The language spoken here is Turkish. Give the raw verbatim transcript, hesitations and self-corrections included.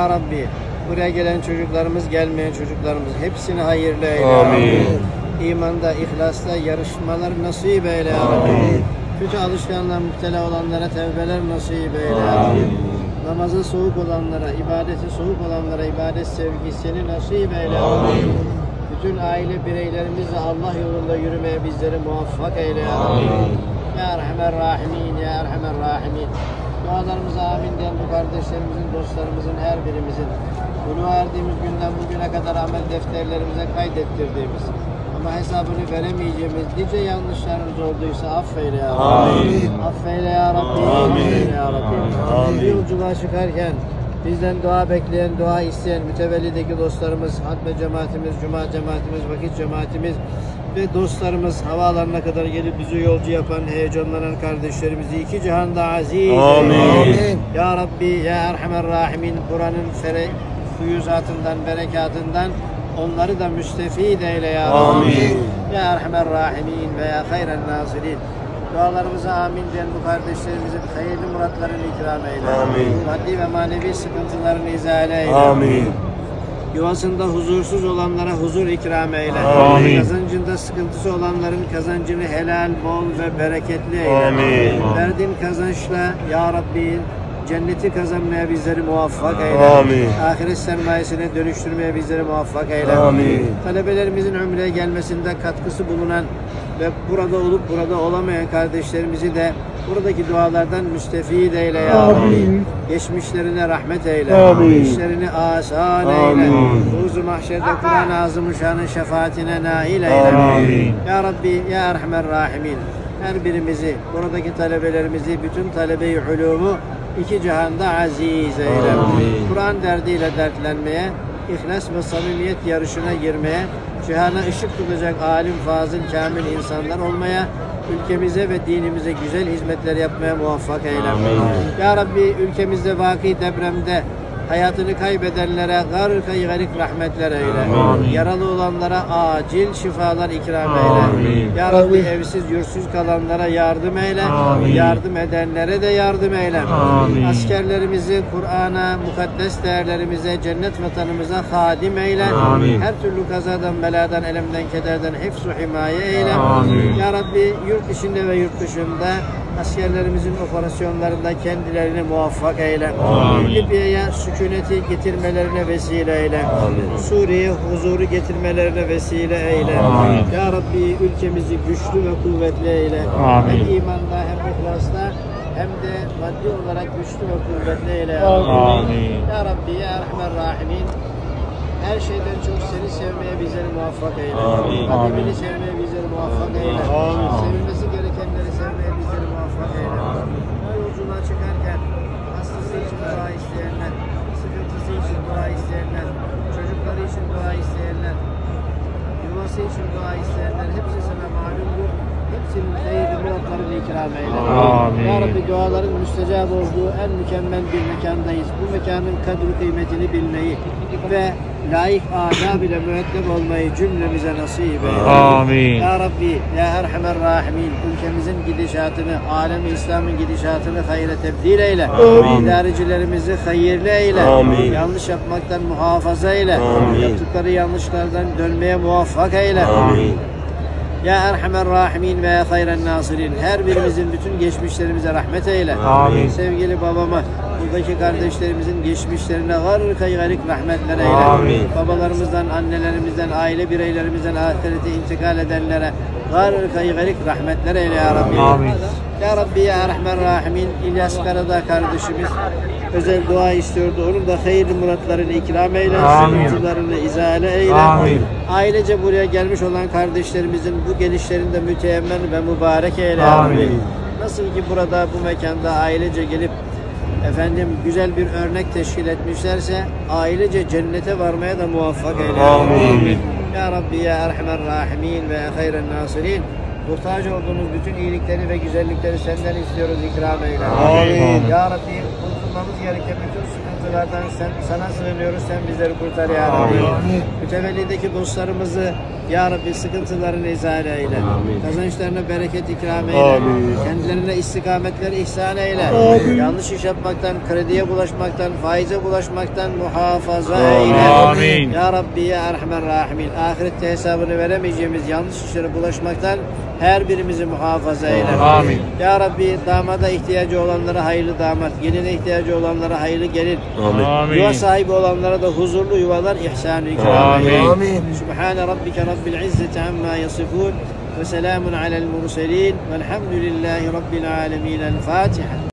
Ya Rabbi, buraya gelen çocuklarımız, gelmeyen çocuklarımız hepsini hayırlı eyle. Amin. İmanda, ihlasta yarışmalar nasip eyle ya Rabbi. Amin. Kötü alışkanlığa müptela olanlara tevbeler nasip eyle ya Rabbi. Namaza soğuk olanlara, ibadete soğuk olanlara ibadet sevgisini nasip eyle ya Rabbi. Bütün aile bireylerimizle Allah yolunda yürümeye bizleri muvaffak eyle ya Rabbi. Ya Erhamer Rahimin, Ya Erhamer Rahimin. Dualarımıza amin diyen bu kardeşlerimizin, dostlarımızın, her birimizin bunu erdiğimiz günden bugüne kadar amel defterlerimize kaydettirdiğimiz ama hesabını veremeyeceğimiz nice yanlışlarımız olduysa affeyle ya Rabbi. Amin. Affeyle ya Rabbi. Amin. Ya Rabbi. Amin. Yolculuğa çıkarken bizden dua bekleyen, dua isteyen mütevellideki dostlarımız, hatme cemaatimiz, cuma cemaatimiz, vakit cemaatimiz ve dostlarımız havaalanına kadar gelip bizi yolcu yapan, heyecanlanan kardeşlerimizi iki cihanda aziz. Amin. Ya Rabbi, Ya Erhamer Rahimin, buranın fuyuzatından, berekatından onları da müstefid eyle ya Rabbi. Amin. Ya Erhamer Rahimin ve Ya Hayren Nasirin. Dualarımıza amin diyen bu kardeşlerimizin hayırlı muratlarını ikram eyle. Amin. Maddi ve manevi sıkıntılarını izale eyle. Amin. Yuvasında huzursuz olanlara huzur ikram eyle. Amin. Kazancında sıkıntısı olanların kazancını helal, bol ve bereketli eyle. Amin. Verdiğin kazançla ya Rabbi cenneti kazanmaya bizleri muvaffak eyle. Amin. Ahiret sermayesine dönüştürmeye bizleri muvaffak eyle. Amin. Talebelerimizin ömreye gelmesinde katkısı bulunan ve burada olup burada olamayan kardeşlerimizi de buradaki dualardan müstefid eyle ya Rabbi. Geçmişlerine rahmet eyle. Amin. İşlerini asan eyle. Huzur-u mahşerde Kur'an-ı Azimuşşan'ın şefaatine nail eyle. Amin. Ya Rabbi, Ya Erhamer Rahimin. Her birimizi, buradaki talebelerimizi, bütün talebe-i ulumu iki cihanda aziz eyle. Kur'an derdiyle dertlenmeye, İhlas ve samimiyet yarışına girmeye, cihana ışık tutacak alim, fazıl, kamil insanlar olmaya, ülkemize ve dinimize güzel hizmetler yapmaya muvaffak eyle. Amin. Ya Rabbi, ülkemizde vaki depremde hayatını kaybedenlere garika garik rahmetler eyle. Amin. Yaralı olanlara acil şifalar ikram eyle. Amin. Ya Rabbi, evsiz yursuz kalanlara yardım eyle. Amin. Yardım edenlere de yardım eyle. Amin. Askerlerimizi Kur'an'a, mukaddes değerlerimize, cennet vatanımıza hadim eyle. Amin. Her türlü kazadan, beladan, elemden, kederden hepsi himaye eyle. Amin. Ya Rabbi, yurt içinde ve yurt dışında askerlerimizin operasyonlarında kendilerini muvaffak eyle. Libya'ya sükuneti getirmelerine vesile eyle. Suriye'ye huzuru getirmelerine vesile eyle. Amin. Ya Rabbi, ülkemizi güçlü ve kuvvetli eyle. Amin. Hem imanda hem ihlasta hem de maddi olarak güçlü ve kuvvetli eyle. Amin. Ya Rabbi, Ya Erhamer Rahimin. Her şeyden çok seni sevmeye bizleri muvaffak eyle. Kadimini sevmeye bizleri muvaffak eyle. Amin. Sevilmesi gerekenleri sevmeye bizleri muvaffak eyle. Her yolculuğa çıkarken hastası için dua isteyenler, sıkıntısı için dua isteyenler, çocukları için dua isteyenler, yuvası için dua isteyenler hepsi sana malumdur. Hepsinin zeydi muratlarını ikram eyle. Amin. Ya Rabbi, duaların müstecab olduğu en mükemmel bir mekandayız. Bu mekanın kadri kıymetini bilmeyi ve layık adab ile müeddeb olmayı cümlemize nasip eyle. Amin. Ya Rabbi, Ya Erhamer Rahimin, ülkemizin gidişatını, alem-i İslam'ın gidişatını hayra tebdil eyle. Amin. İdarecilerimizi hayırlı eyle. Amin. Yanlış yapmaktan muhafaza eyle. Amin. Yaptıkları yanlışlardan dönmeye muvaffak eyle. Amin. Ya Erhamer Rahimin ve Ya Hayren Nasirin. Her birimizin bütün geçmişlerimize rahmet eyle. Amin. Sevgili babama, buradaki kardeşlerimizin geçmişlerine garika garik rahmetler eyle. Amin. Babalarımızdan, annelerimizden, aile bireylerimizden ahirete intikal edenlere garika garik rahmetler eyle ya Rabbi. Amin. Ya Rabbi, Ya Erhamer Rahimin. İlyas Karadağ kardeşimiz özel dua istiyordu. Onun da hayırlı muratlarını ikram eyle. Sıkıntılarını izale eyle. Amin. Ailece buraya gelmiş olan kardeşlerimizin bu gelişlerinde müteemmen ve mübarek eyle. Amin. Ya Rabbi. Nasıl ki burada, bu mekanda ailece gelip efendim güzel bir örnek teşkil etmişlerse ailece cennete varmaya da muvaffak eyle. Amin. Ya Rabbi, Ya Erhamer Rahimin ve Ya Hayren Nasirin. Muhtaç olduğunuz bütün iyilikleri ve güzellikleri senden istiyoruz, ikram eyle. Amin. Ya Rabbi, kurtulmamız gereken bütün sıkıntılardan sen, sana sığınıyoruz, sen bizleri kurtar ya Rabbi. Mütevellideki dostlarımızı, Ya Rabbi sıkıntılarını izah eyle. Amin. Kazançlarına bereket ikram eyle. Amin. Kendilerine istikametleri ihsan eyle. Amin. Yanlış iş yapmaktan, krediye bulaşmaktan, faize bulaşmaktan muhafaza Amin. eyle. Amin. Ya Rabbi ya Erhamer Rahimin. Ahirette hesabını veremeyeceğimiz yanlış işlere bulaşmaktan her birimizi muhafaza eyle. Amin. Ya Rabbi damada ihtiyacı olanlara hayırlı damat, geline ihtiyacı olanlara hayırlı gelin. Amin. Yuva sahibi olanlara da huzurlu yuvalar ihsan ikram eyle. Amin. Sübhane Rabbike Rabbil İzzeti amma yasifun ve selamun alel murselin velhamdülillahi Rabbil alemin. El Fatiha.